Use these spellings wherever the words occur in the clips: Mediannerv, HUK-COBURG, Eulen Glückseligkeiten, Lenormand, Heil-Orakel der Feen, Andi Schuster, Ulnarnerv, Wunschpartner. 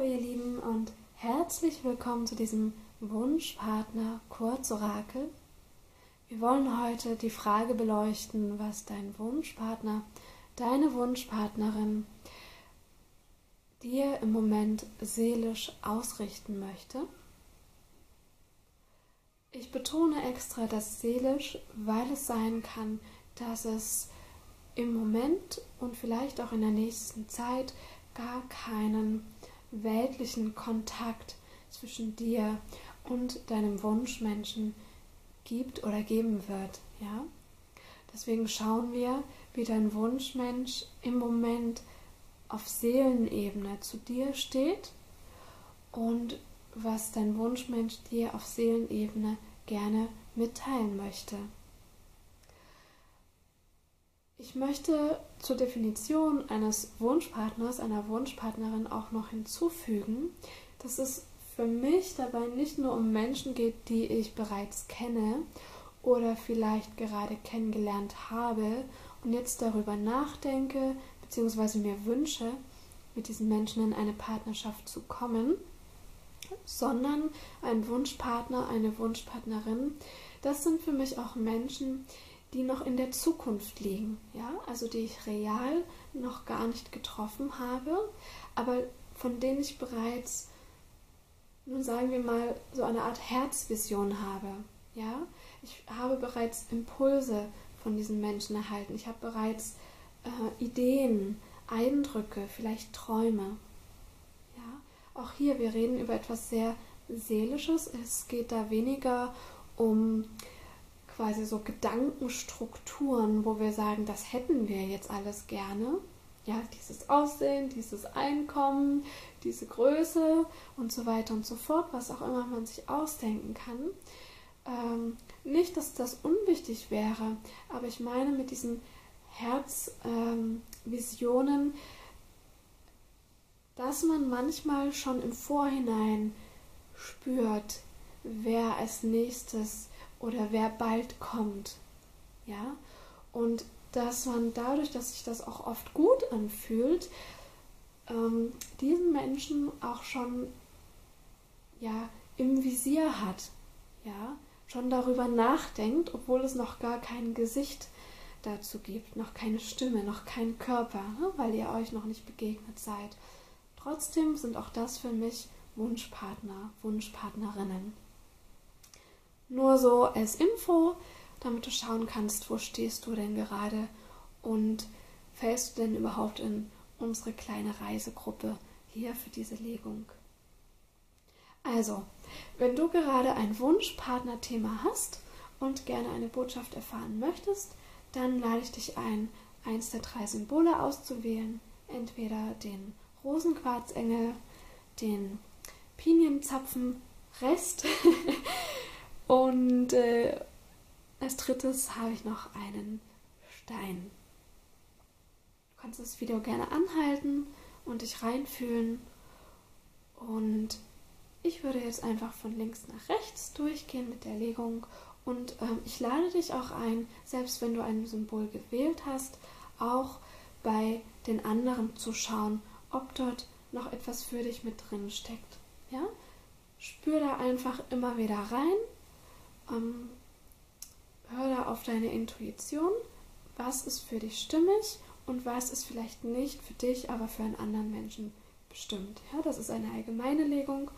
Hallo ihr Lieben und herzlich willkommen zu diesem Wunschpartner Kurzorakel. Wir wollen heute die Frage beleuchten, was dein Wunschpartner, deine Wunschpartnerin dir im Moment seelisch ausrichten möchte. Ich betone extra das seelisch, weil es sein kann, dass es im Moment und vielleicht auch in der nächsten Zeit gar keinen weltlichen Kontakt zwischen dir und deinem Wunschmenschen gibt oder geben wird. Ja? Deswegen schauen wir, wie dein Wunschmensch im Moment auf Seelenebene zu dir steht und was dein Wunschmensch dir auf Seelenebene gerne mitteilen möchte. Ich möchte zur Definition eines Wunschpartners, einer Wunschpartnerin auch noch hinzufügen, dass es für mich dabei nicht nur um Menschen geht, die ich bereits kenne oder vielleicht gerade kennengelernt habe und jetzt darüber nachdenke bzw. mir wünsche, mit diesen Menschen in eine Partnerschaft zu kommen, sondern ein Wunschpartner, eine Wunschpartnerin, das sind für mich auch Menschen, die noch in der Zukunft liegen, ja, also die ich real noch gar nicht getroffen habe, aber von denen ich bereits, nun sagen wir mal, so eine Art Herzvision habe, ja, ich habe bereits Impulse von diesen Menschen erhalten, ich habe bereits Ideen, Eindrücke, vielleicht Träume, ja, auch hier, wir reden über etwas sehr Seelisches, es geht da weniger um quasi so Gedankenstrukturen, wo wir sagen, das hätten wir jetzt alles gerne. Ja, dieses Aussehen, dieses Einkommen, diese Größe und so weiter und so fort, was auch immer man sich ausdenken kann. Nicht, dass das unwichtig wäre, aber ich meine mit diesen Herzvisionen, dass man manchmal schon im Vorhinein spürt, wer als nächstes oder wer bald kommt, ja, und dass man dadurch, dass sich das auch oft gut anfühlt, diesen Menschen auch schon, ja, im Visier hat, ja, schon darüber nachdenkt, obwohl es noch gar kein Gesicht dazu gibt, noch keine Stimme, noch keinen Körper, ne, weil ihr euch noch nicht begegnet seid. Trotzdem sind auch das für mich Wunschpartner, Wunschpartnerinnen. Nur so als Info, damit du schauen kannst, wo stehst du denn gerade und fällst du denn überhaupt in unsere kleine Reisegruppe hier für diese Legung. Also, wenn du gerade ein Wunschpartner-Thema hast und gerne eine Botschaft erfahren möchtest, dann lade ich dich ein, eins der 3 Symbole auszuwählen, entweder den Rosenquarzengel, den Pinienzapfenrest und als 3. habe ich noch einen Stein. Du kannst das Video gerne anhalten und dich reinfühlen. Und ich würde jetzt einfach von links nach rechts durchgehen mit der Legung. Und ich lade dich auch ein, selbst wenn du ein Symbol gewählt hast, auch bei den anderen zu schauen, ob dort noch etwas für dich mit drin steckt. Ja? Spür da einfach immer wieder rein. Hör da auf deine Intuition, was ist für dich stimmig und was ist vielleicht nicht für dich, aber für einen anderen Menschen bestimmt. Ja, das ist eine allgemeine Legung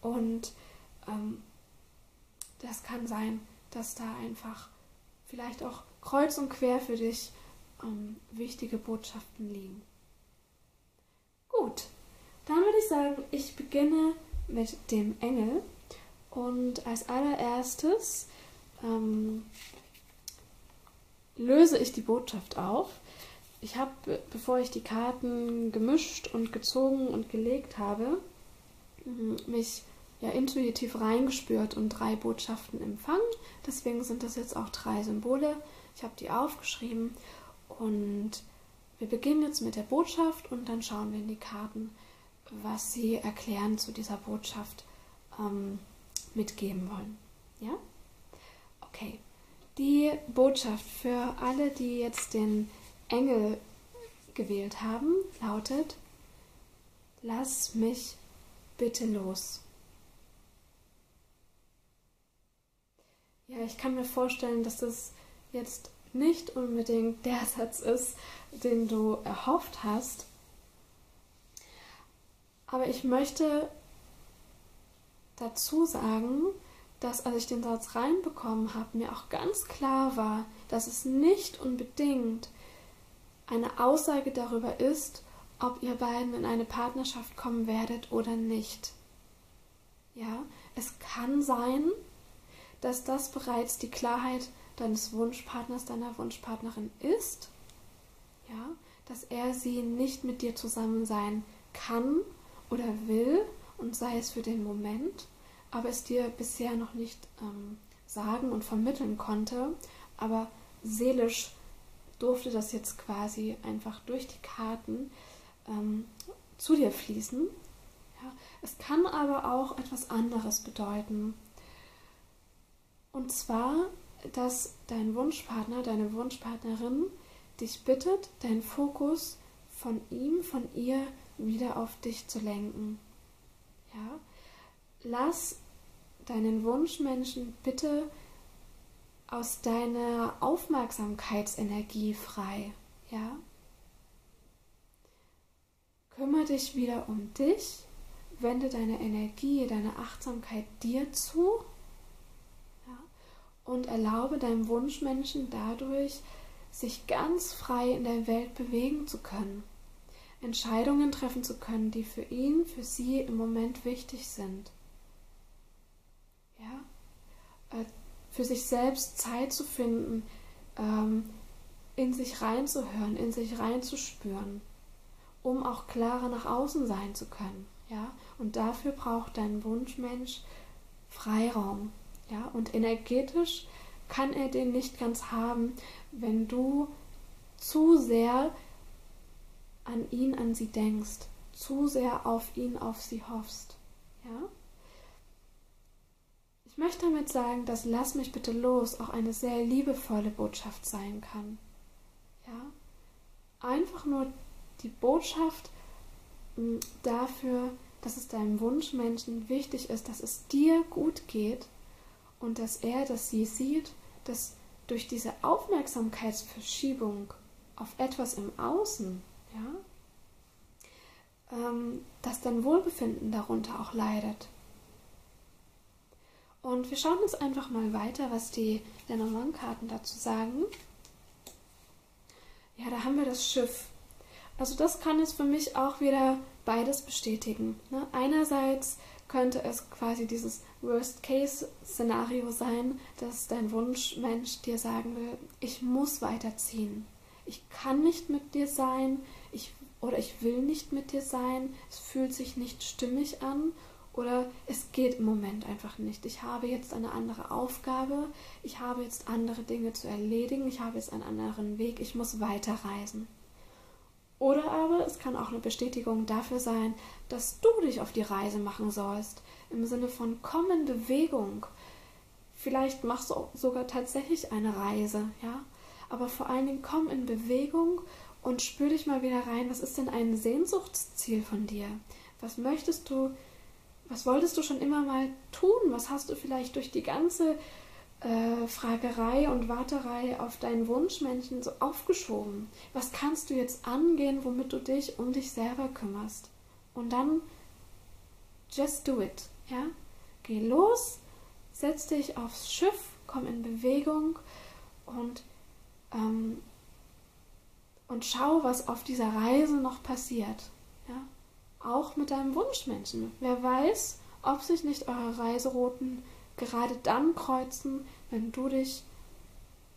und das kann sein, dass da einfach vielleicht auch kreuz und quer für dich wichtige Botschaften liegen. Gut, dann würde ich sagen, ich beginne mit dem Engel. Und als allererstes löse ich die Botschaft auf. Ich habe, bevor ich die Karten gemischt und gezogen und gelegt habe, mich ja intuitiv reingespürt und 3 Botschaften empfangen. Deswegen sind das jetzt auch 3 Symbole. Ich habe die aufgeschrieben und wir beginnen jetzt mit der Botschaft und dann schauen wir in die Karten, was sie erklären zu dieser Botschaft. Mitgeben wollen. Ja? Okay. Die Botschaft für alle, die jetzt den Engel gewählt haben, lautet: Lass mich bitte los. Ja, ich kann mir vorstellen, dass das jetzt nicht unbedingt der Satz ist, den du erhofft hast. Aber ich möchte dazu sagen, dass als ich den Satz reinbekommen habe, mir auch ganz klar war, dass es nicht unbedingt eine Aussage darüber ist, ob ihr beiden in eine Partnerschaft kommen werdet oder nicht. Ja, es kann sein, dass das bereits die Klarheit deines Wunschpartners, deiner Wunschpartnerin ist, ja, dass er sie nicht mit dir zusammen sein kann oder will und sei es für den Moment, aber es dir bisher noch nicht sagen und vermitteln konnte, aber seelisch durfte das jetzt quasi einfach durch die Karten zu dir fließen. Ja. Es kann aber auch etwas anderes bedeuten. Und zwar, dass dein Wunschpartner, deine Wunschpartnerin dich bittet, deinen Fokus von ihm, von ihr wieder auf dich zu lenken. Ja? Lass deinen Wunschmenschen bitte aus deiner Aufmerksamkeitsenergie frei. Ja? Kümmere dich wieder um dich, wende deine Energie, deine Achtsamkeit dir zu. Und erlaube deinem Wunschmenschen dadurch, sich ganz frei in der Welt bewegen zu können, Entscheidungen treffen zu können, die für ihn, für sie im Moment wichtig sind. Ja? Für sich selbst Zeit zu finden, in sich reinzuhören, in sich reinzuspüren, um auch klarer nach außen sein zu können. Ja? Und dafür braucht dein Wunschmensch Freiraum. Ja, und energetisch kann er den nicht ganz haben, wenn du zu sehr an ihn, an sie denkst, zu sehr auf ihn, auf sie hoffst. Ja? Ich möchte damit sagen, dass "Lass mich bitte los" auch eine sehr liebevolle Botschaft sein kann. Ja? Einfach nur die Botschaft dafür, dass es deinem Wunschmenschen wichtig ist, dass es dir gut geht, und dass er, dass sie sieht, dass durch diese Aufmerksamkeitsverschiebung auf etwas im Außen, ja, dass dein Wohlbefinden darunter auch leidet. Und wir schauen uns einfach mal weiter, was die Lenormand-Karten dazu sagen. Ja, da haben wir das Schiff. Also das kann es für mich auch wieder beides bestätigen. Ne? Einerseits könnte es quasi dieses Worst-Case-Szenario sein, dass dein Wunschmensch dir sagen will, ich muss weiterziehen, ich kann nicht mit dir sein, ich will nicht mit dir sein, es fühlt sich nicht stimmig an oder es geht im Moment einfach nicht. Ich habe jetzt eine andere Aufgabe, ich habe jetzt andere Dinge zu erledigen, ich habe jetzt einen anderen Weg, ich muss weiterreisen. Oder aber es kann auch eine Bestätigung dafür sein, dass du dich auf die Reise machen sollst, im Sinne von komm in Bewegung. Vielleicht machst du sogar tatsächlich eine Reise, ja? Aber vor allen Dingen komm in Bewegung und spür dich mal wieder rein, was ist denn ein Sehnsuchtsziel von dir? Was möchtest du, was wolltest du schon immer mal tun? Was hast du vielleicht durch die ganze Fragerei und Warterei auf deinen Wunschmenschen so aufgeschoben? Was kannst du jetzt angehen, womit du dich um dich selber kümmerst? Und dann just do it, ja? Geh los, setz dich aufs Schiff, komm in Bewegung und schau, was auf dieser Reise noch passiert, ja? Auch mit deinem Wunschmenschen. Wer weiß, ob sich nicht eure Reiserouten gerade dann kreuzen, wenn du dich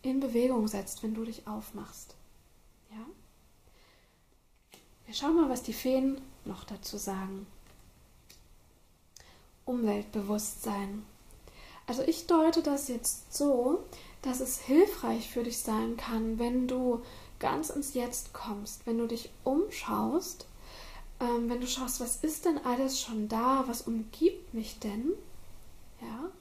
in Bewegung setzt, wenn du dich aufmachst. Ja? Wir schauen mal, was die Feen noch dazu sagen. Umweltbewusstsein. Also ich deute das jetzt so, dass es hilfreich für dich sein kann, wenn du ganz ins Jetzt kommst, wenn du dich umschaust, wenn du schaust, was ist denn alles schon da, was umgibt mich denn, ja?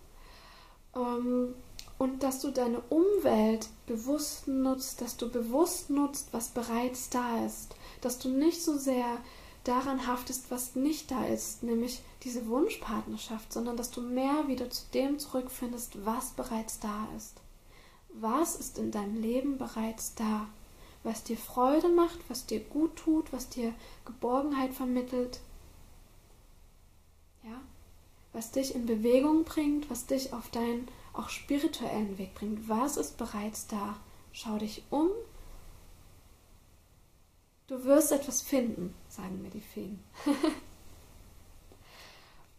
Und dass du deine Umwelt bewusst nutzt, dass du bewusst nutzt, was bereits da ist. Dass du nicht so sehr daran haftest, was nicht da ist, nämlich diese Wunschpartnerschaft, sondern dass du mehr wieder zu dem zurückfindest, was bereits da ist. Was ist in deinem Leben bereits da? Was dir Freude macht, was dir gut tut, was dir Geborgenheit vermittelt, ja? Was dich in Bewegung bringt, was dich auf deinen auch spirituellen Weg bringt. Was ist bereits da? Schau dich um. Du wirst etwas finden, sagen mir die Feen.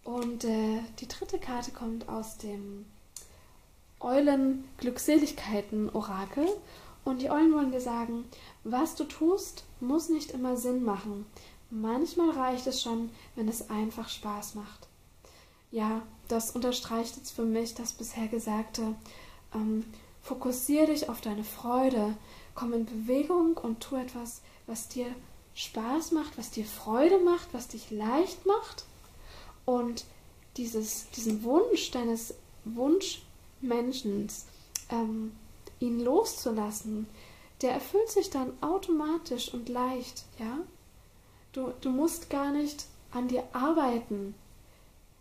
Und die dritte Karte kommt aus dem Eulen Glückseligkeiten Orakel. Und die Eulen wollen dir sagen, was du tust, muss nicht immer Sinn machen. Manchmal reicht es schon, wenn es einfach Spaß macht. Ja, das unterstreicht jetzt für mich das bisher Gesagte. Fokussiere dich auf deine Freude, komm in Bewegung und tu etwas, was dir Spaß macht, was dir Freude macht, was dich leicht macht. Und diesen Wunsch deines Wunschmenschen, ihn loszulassen, der erfüllt sich dann automatisch und leicht, ja? Du musst gar nicht an dir arbeiten,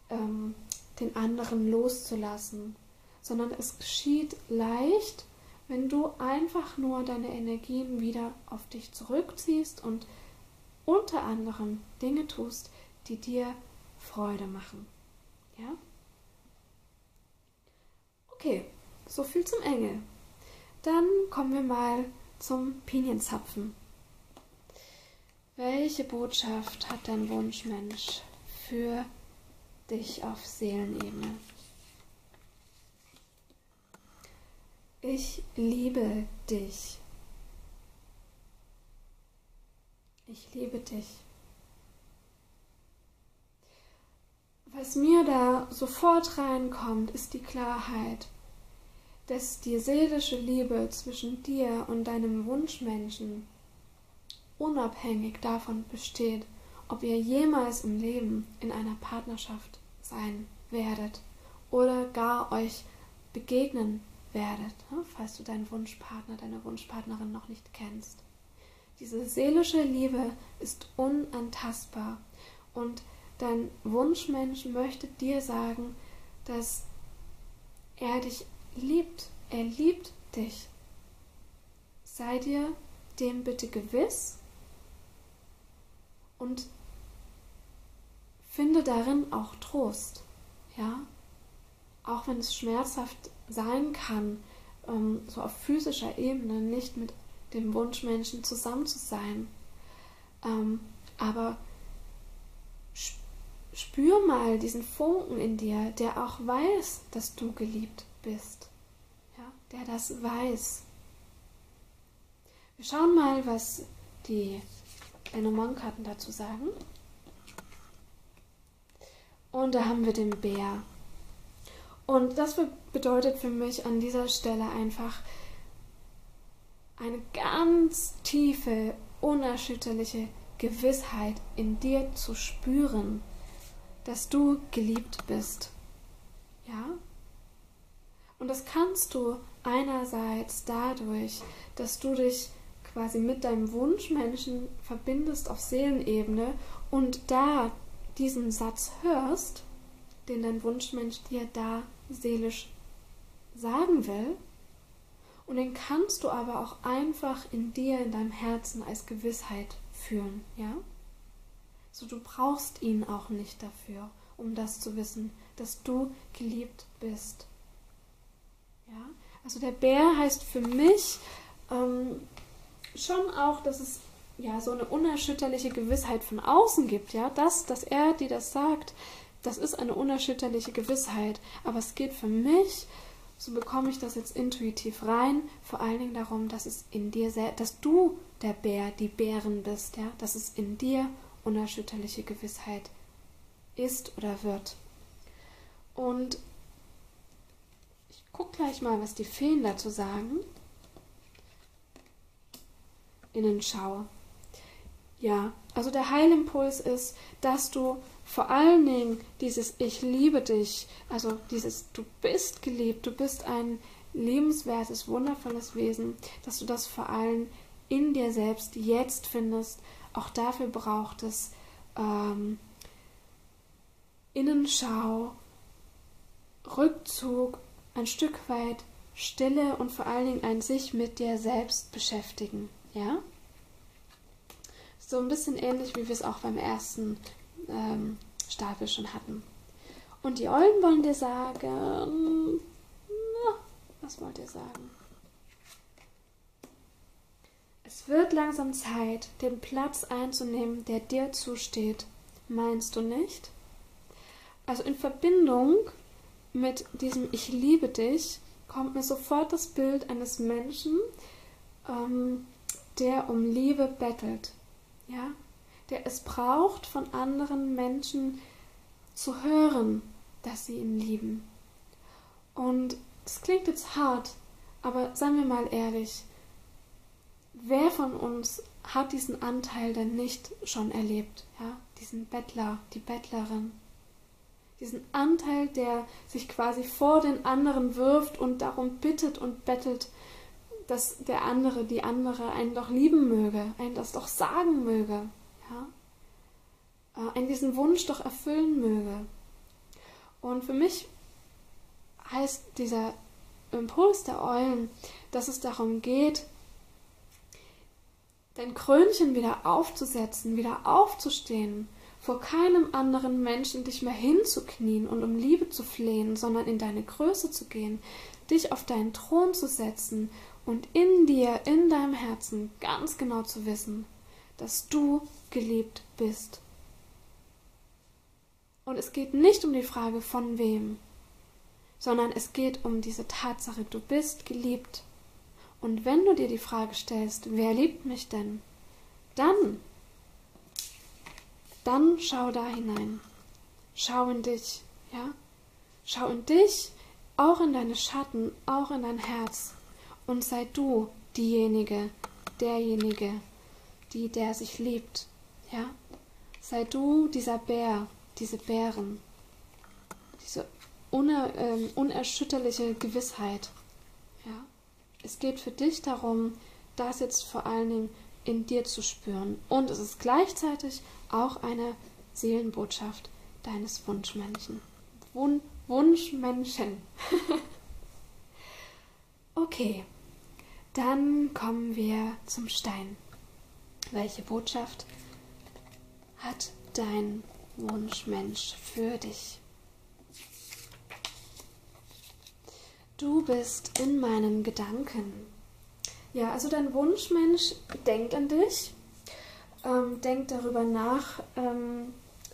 den anderen loszulassen, sondern es geschieht leicht, wenn du einfach nur deine Energien wieder auf dich zurückziehst und unter anderem Dinge tust, die dir Freude machen, ja? Okay, so viel zum Engel. Dann kommen wir mal zum Pinienzapfen. Welche Botschaft hat dein Wunschmensch für dich auf Seelenebene? Ich liebe dich. Ich liebe dich. Was mir da sofort reinkommt, ist die Klarheit, dass die seelische Liebe zwischen dir und deinem Wunschmenschen unabhängig davon besteht, ob ihr jemals im Leben in einer Partnerschaft sein werdet oder gar euch begegnen werdet, falls du deinen Wunschpartner, deine Wunschpartnerin noch nicht kennst. Diese seelische Liebe ist unantastbar und dein Wunschmensch möchte dir sagen, dass er dich liebt, er liebt dich. Sei dir dem bitte gewiss und finde darin auch Trost, ja? Auch wenn es schmerzhaft sein kann, so auf physischer Ebene nicht mit dem Wunschmenschen zusammen zu sein. Aber spür mal diesen Funken in dir, der auch weiß, dass du geliebt bist, ja, der das weiß. Wir schauen mal, was die Lenormand-Karten dazu sagen. Und da haben wir den Bär. Und das bedeutet für mich an dieser Stelle einfach eine ganz tiefe, unerschütterliche Gewissheit in dir zu spüren, dass du geliebt bist, ja? Und das kannst du einerseits dadurch, dass du dich quasi mit deinem Wunschmenschen verbindest auf Seelenebene und da diesen Satz hörst, den dein Wunschmensch dir da seelisch sagen will. Und den kannst du aber auch einfach in dir, in deinem Herzen als Gewissheit fühlen, ja? So, du brauchst ihn auch nicht dafür, um das zu wissen, dass du geliebt bist. Ja, also der Bär heißt für mich schon auch, dass es ja so eine unerschütterliche Gewissheit von außen gibt. Ja, dass er dir das sagt, das ist eine unerschütterliche Gewissheit. Aber es geht für mich, so bekomme ich das jetzt intuitiv rein, vor allen Dingen darum, dass es in dir, dass du der Bär, die Bärin bist. Ja, dass es in dir unerschütterliche Gewissheit ist oder wird. Und guck gleich mal, was die Feen dazu sagen. Innenschau. Ja, also der Heilimpuls ist, dass du vor allen Dingen dieses Ich liebe dich, also dieses Du bist geliebt, du bist ein liebenswertes, wundervolles Wesen, dass du das vor allem in dir selbst jetzt findest. Auch dafür braucht es Innenschau, Rückzug, ein Stück weit Stille und vor allen Dingen ein sich mit dir selbst beschäftigen, ja? So ein bisschen ähnlich, wie wir es auch beim ersten Stapel schon hatten. Und die Eulen wollen dir sagen, was wollt ihr sagen? Es wird langsam Zeit, den Platz einzunehmen, der dir zusteht. Meinst du nicht? Also in Verbindung mit diesem Ich liebe dich kommt mir sofort das Bild eines Menschen, der um Liebe bettelt, ja? Der es braucht, von anderen Menschen zu hören, dass sie ihn lieben. Und das klingt jetzt hart, aber seien wir mal ehrlich, wer von uns hat diesen Anteil denn nicht schon erlebt, ja? Diesen Bettler, die Bettlerin. Diesen Anteil, der sich quasi vor den anderen wirft und darum bittet und bettelt, dass der andere, die andere einen doch lieben möge, einen das doch sagen möge, ja? Einen diesen Wunsch doch erfüllen möge. Und für mich heißt dieser Impuls der Eulen, dass es darum geht, dein Krönchen wieder aufzusetzen, wieder aufzustehen, vor keinem anderen Menschen dich mehr hinzuknien und um Liebe zu flehen, sondern in deine Größe zu gehen, dich auf deinen Thron zu setzen und in dir, in deinem Herzen ganz genau zu wissen, dass du geliebt bist. Und es geht nicht um die Frage von wem, sondern es geht um diese Tatsache, du bist geliebt. Und wenn du dir die Frage stellst, wer liebt mich denn, dann schau da hinein. Schau in dich, ja? Schau in dich, auch in deine Schatten, auch in dein Herz. Und sei du diejenige, derjenige, der sich liebt, ja? Sei du dieser Bär, diese Bären, diese unerschütterliche Gewissheit, ja? Es geht für dich darum, das jetzt vor allen Dingen in dir zu spüren. Und es ist gleichzeitig auch eine Seelenbotschaft deines Wunschmännchen. Wunschmännchen. Okay, dann kommen wir zum Stein. Welche Botschaft hat dein Wunschmensch für dich? Du bist in meinen Gedanken. Ja, also dein Wunschmensch denkt an dich, denkt darüber nach,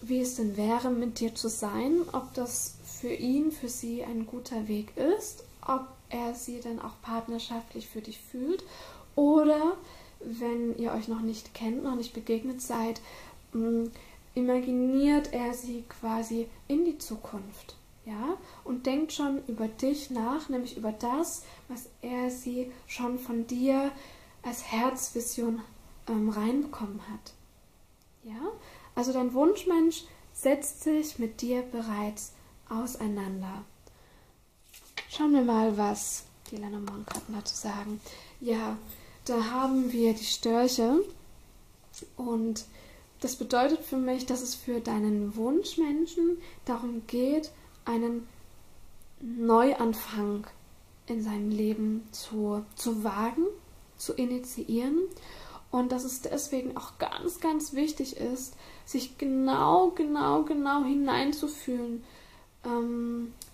wie es denn wäre, mit dir zu sein, ob das für ihn, für sie ein guter Weg ist, ob er sie dann auch partnerschaftlich für dich fühlt oder, wenn ihr euch noch nicht kennt, noch nicht begegnet seid, imaginiert er sie quasi in die Zukunft. Ja, und denkt schon über dich nach, nämlich über das, was er sie schon von dir als Herzvision reinbekommen hat. Ja, also dein Wunschmensch setzt sich mit dir bereits auseinander. Schauen wir mal, was die Lenormand-Karten dazu sagen. Ja, da haben wir die Störche und das bedeutet für mich, dass es für deinen Wunschmenschen darum geht, einen Neuanfang in seinem Leben zu wagen, zu initiieren und dass es deswegen auch ganz, ganz wichtig ist, sich genau hineinzufühlen,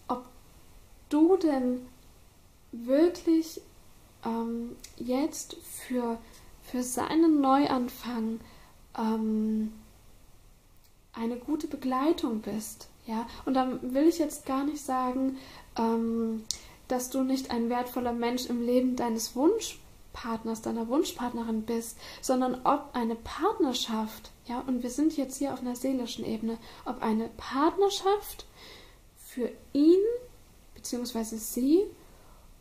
ob du denn wirklich jetzt für seinen Neuanfang eine gute Begleitung bist. Ja, und dann will ich jetzt gar nicht sagen, dass du nicht ein wertvoller Mensch im Leben deines Wunschpartners, deiner Wunschpartnerin bist, sondern ob eine Partnerschaft, ja, und wir sind jetzt hier auf einer seelischen Ebene, ob eine Partnerschaft für ihn bzw. sie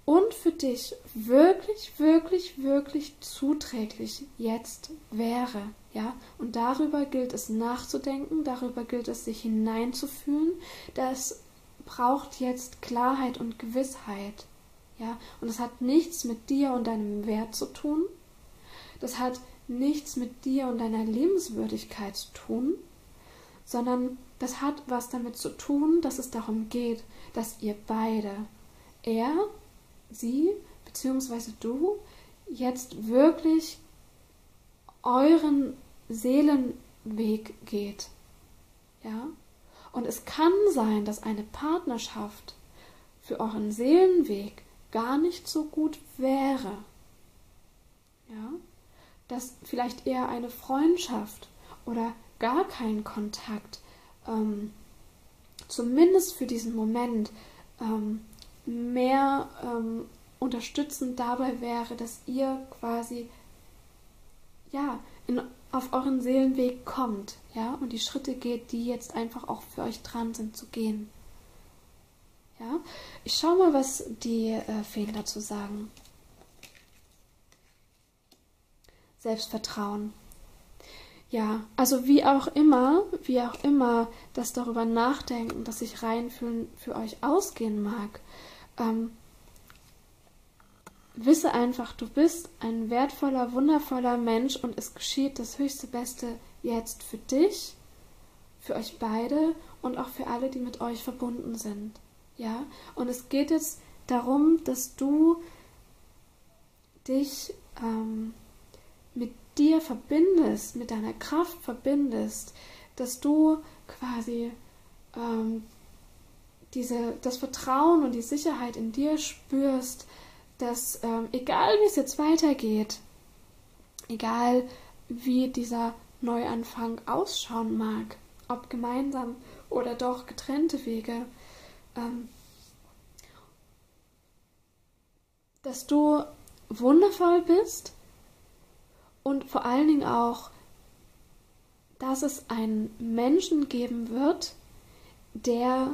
und für dich wirklich zuträglich jetzt wäre. Ja? Und darüber gilt es nachzudenken, darüber gilt es sich hineinzufühlen. Das braucht jetzt Klarheit und Gewissheit. Ja? Und das hat nichts mit dir und deinem Wert zu tun. Das hat nichts mit dir und deiner Lebenswürdigkeit zu tun, sondern das hat was damit zu tun, dass es darum geht, dass ihr beide, er, sie bzw. du, jetzt wirklich euren Seelenweg geht. Ja? Und es kann sein, dass eine Partnerschaft für euren Seelenweg gar nicht so gut wäre. Ja? Dass vielleicht eher eine Freundschaft oder gar kein Kontakt zumindest für diesen Moment mehr unterstützend dabei wäre, dass ihr quasi ja, auf euren Seelenweg kommt, ja, und die Schritte geht, die jetzt einfach auch für euch dran sind zu gehen. Ja? Ich schaue mal, was die Feen dazu sagen. Selbstvertrauen. Ja, also wie auch immer das darüber nachdenken, dass sich reinfühlen für euch ausgehen mag, wisse einfach, du bist ein wertvoller, wundervoller Mensch und es geschieht das höchste Beste jetzt für dich, für euch beide und auch für alle, die mit euch verbunden sind. Ja, und es geht jetzt darum, dass du dich mit dir verbindest, mit deiner Kraft verbindest, dass du quasi das Vertrauen und die Sicherheit in dir spürst, dass egal wie es jetzt weitergeht, egal wie dieser Neuanfang ausschauen mag, ob gemeinsam oder doch getrennte Wege, dass du wundervoll bist. Und vor allen Dingen auch, dass es einen Menschen geben wird, der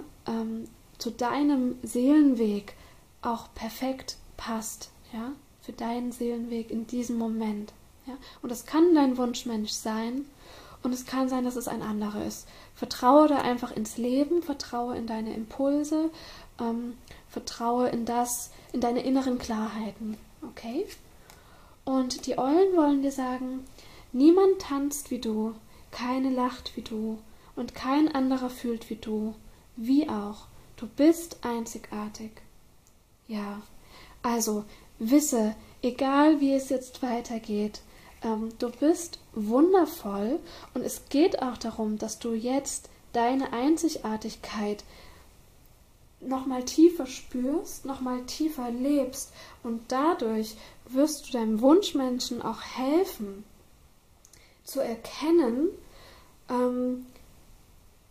zu deinem Seelenweg auch perfekt passt, ja, für deinen Seelenweg in diesem Moment. Ja? Und das kann dein Wunschmensch sein und es kann sein, dass es ein anderer ist. Vertraue da einfach ins Leben, vertraue in deine Impulse, vertraue in deine inneren Klarheiten, okay? Und die Eulen wollen dir sagen, niemand tanzt wie du, keine lacht wie du und kein anderer fühlt wie du, wie auch, du bist einzigartig. Ja, also wisse, egal wie es jetzt weitergeht, du bist wundervoll und es geht auch darum, dass du jetzt deine Einzigartigkeit nochmal tiefer spürst, nochmal tiefer lebst und dadurch wirst du deinem Wunschmenschen auch helfen, zu erkennen,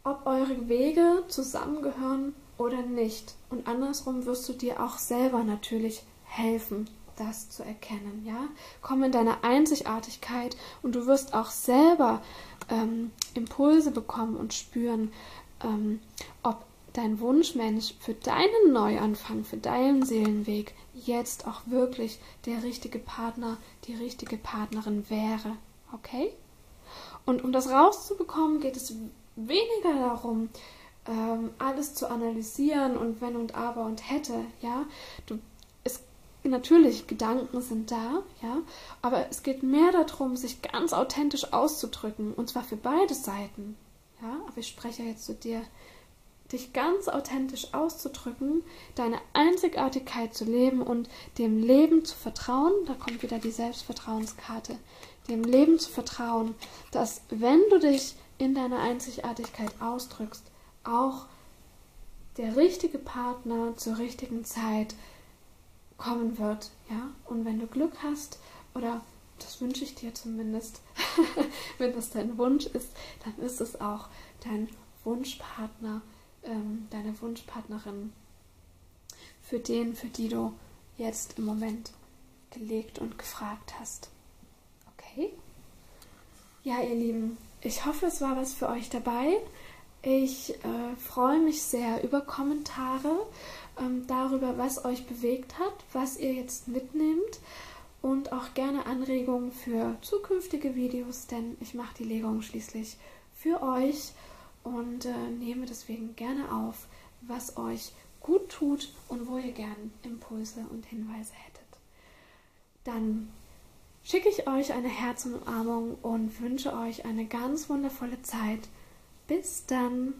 ob eure Wege zusammengehören oder nicht. Und andersrum wirst du dir auch selber natürlich helfen, das zu erkennen. Ja? Komm in deine Einzigartigkeit und du wirst auch selber Impulse bekommen und spüren, ob dein Wunschmensch für deinen Neuanfang, für deinen Seelenweg jetzt auch wirklich der richtige Partner, die richtige Partnerin wäre. Okay? Und um das rauszubekommen, geht es weniger darum, alles zu analysieren und wenn und aber und hätte. Ja? Natürlich, Gedanken sind da, ja, aber es geht mehr darum, sich ganz authentisch auszudrücken und zwar für beide Seiten. Ja? Aber ich spreche jetzt zu dir. Dich ganz authentisch auszudrücken, deine Einzigartigkeit zu leben und dem Leben zu vertrauen, da kommt wieder die Selbstvertrauenskarte, dem Leben zu vertrauen, dass wenn du dich in deiner Einzigartigkeit ausdrückst, auch der richtige Partner zur richtigen Zeit kommen wird. Ja? Und wenn du Glück hast, oder das wünsche ich dir zumindest, wenn das dein Wunsch ist, dann ist es auch dein Wunschpartner, deine Wunschpartnerin, für die du jetzt im Moment gelegt und gefragt hast. Okay? Ja, ihr Lieben, ich hoffe, es war was für euch dabei. Ich freue mich sehr über Kommentare darüber, was euch bewegt hat, was ihr jetzt mitnehmt und auch gerne Anregungen für zukünftige Videos, denn ich mache die Legung schließlich für euch. Und nehme deswegen gerne auf, was euch gut tut und wo ihr gerne Impulse und Hinweise hättet. Dann schicke ich euch eine Herz- und Umarmung und wünsche euch eine ganz wundervolle Zeit. Bis dann!